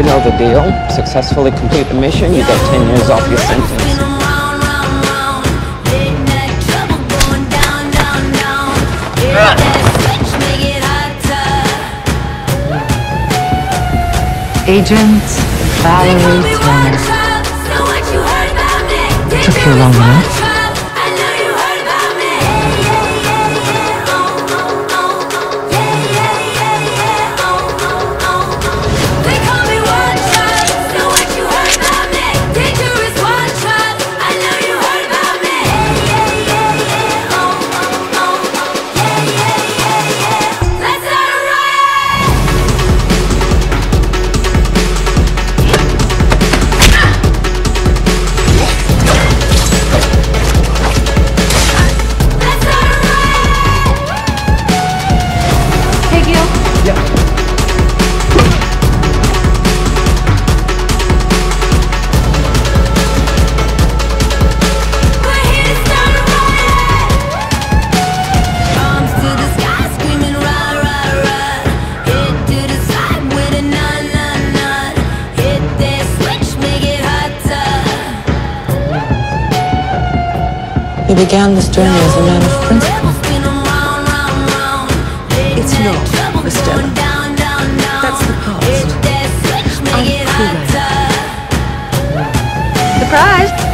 You know the deal. Successfully complete the mission, you get 10 years off your sentence. Agent Valerie Tanner. Took you long enough. He began this journey as a man of principle. It's not, Estella. That's the past. I'm free. Surprised?